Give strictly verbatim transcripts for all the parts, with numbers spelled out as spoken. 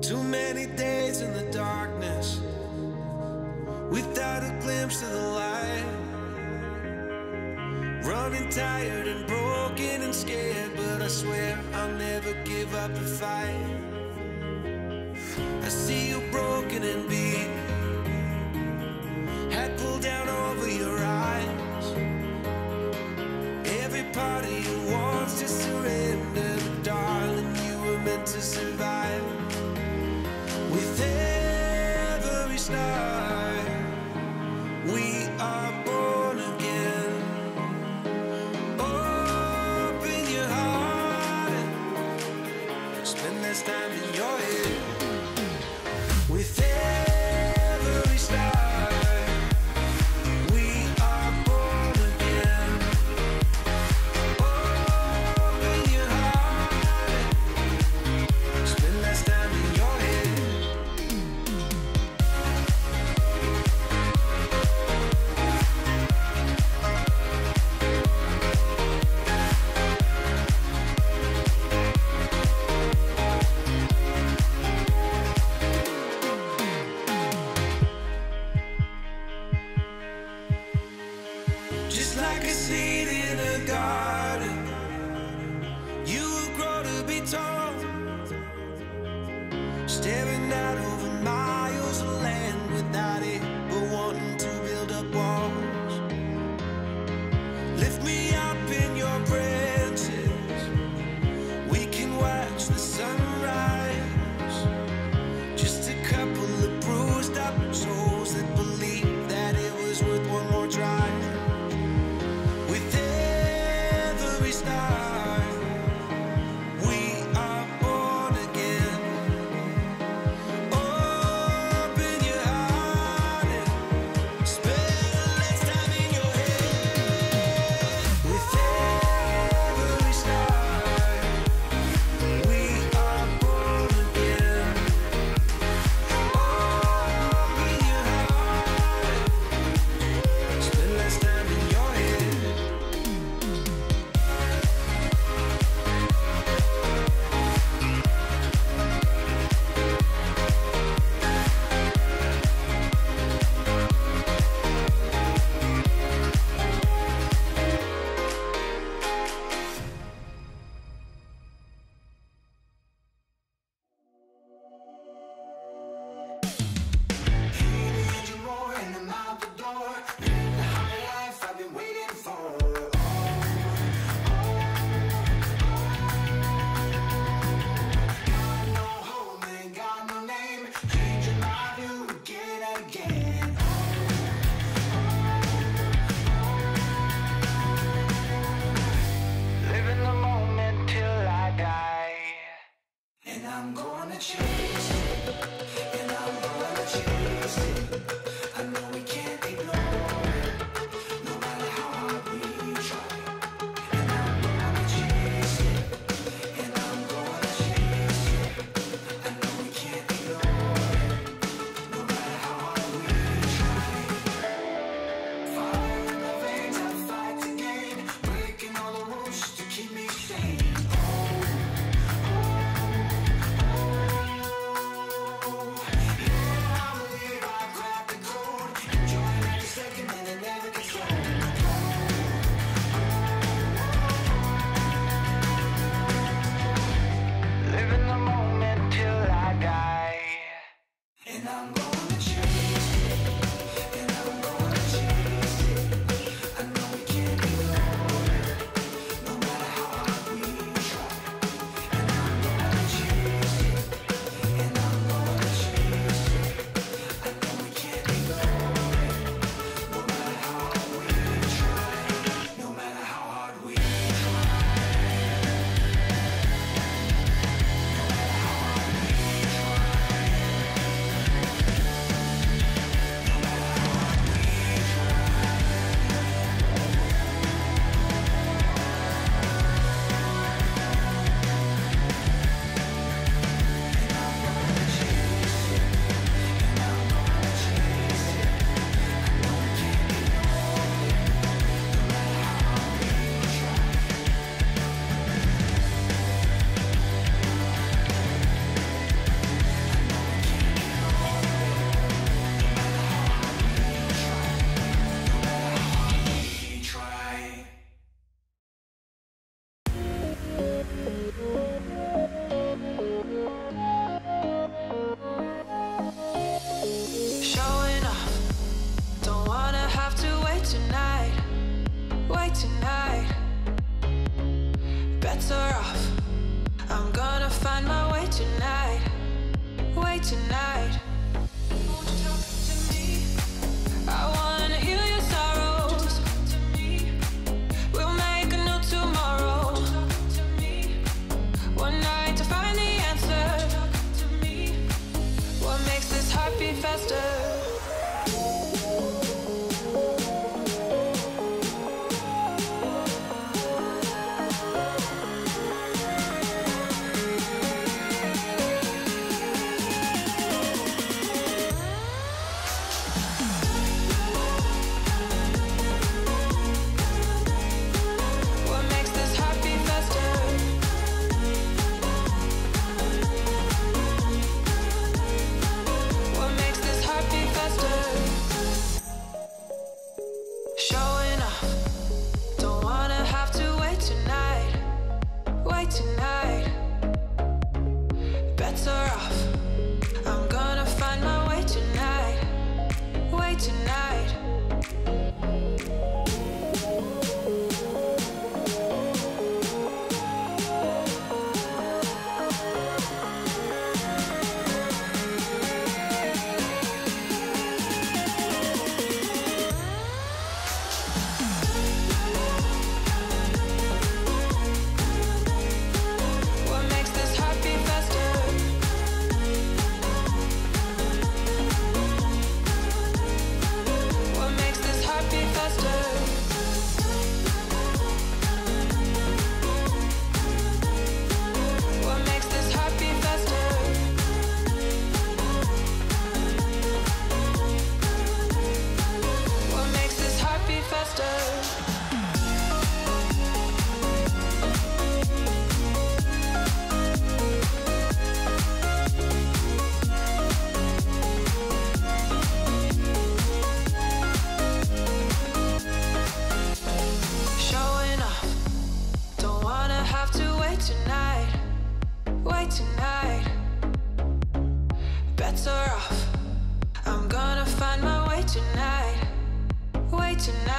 Too many days in the darkness, without a glimpse of the light. Running tired and broken and scared, but I swear I'll never give up the fight. I see you broken and beat, hat pulled down over your eyes. Every part of you wants to surrender, but darling, you were meant to survive. With every star, we are born again. Open your heart, spend less time in your head. With every star, better off. I'm gonna find my way tonight. Way tonight. Won't you talk to me? I wanna heal your sorrows. To me. We'll make a new tomorrow. Won't you talk to me? One night to find the answer. Won't you talk to me? What makes this heart beat faster? Tonight, wait tonight, better off. I'm gonna find my way tonight, way tonight.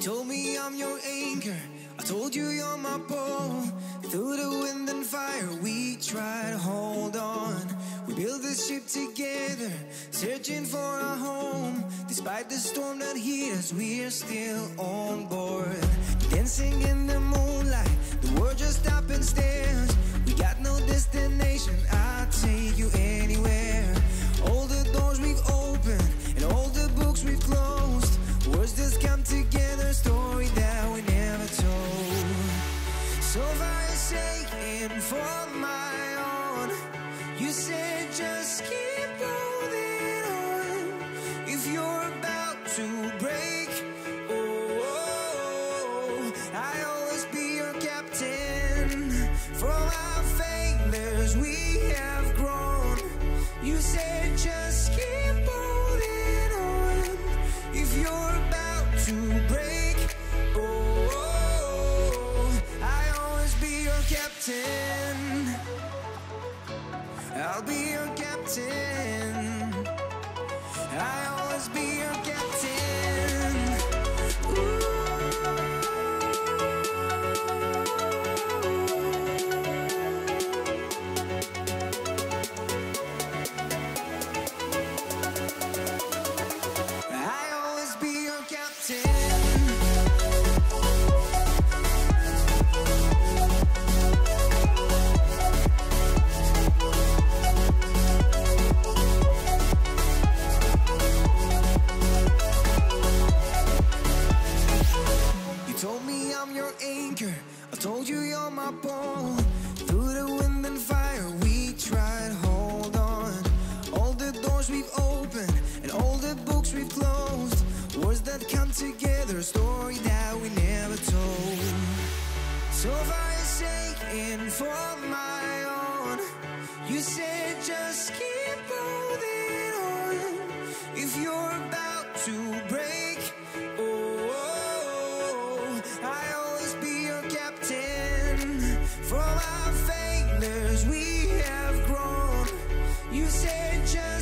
told me I'm your anchor, I told you you're my pole. Through the wind and fire we try to hold on. We built this ship together, searching for a home. Despite the storm that hit us, we're still on board. Dancing in the moonlight, the world just stops and stares. We got no destination, I'll take you anywhere. All the doors we've opened and all the books we've closed, words just come together, story that we never told. So far it's taking for my own. You said just keep holding on. If you're about to break, oh, oh, oh, I'll always be your captain. From our failures we have grown. You said just keep holding on. If you're about to break, oh, oh, oh, I'll always be your captain. I'll be your captain. I'll always be your captain. Ooh. I'll always be your captain. Told me I'm your anchor, I told you you're my pole. Through the wind and fire we try to hold on. All the doors we've opened and all the books we've closed, words that come together, a story that we never told. So far it's taking for my own. You said just keep holding on. If you're about to break, I'll always be your captain. From our failures we have grown. You said just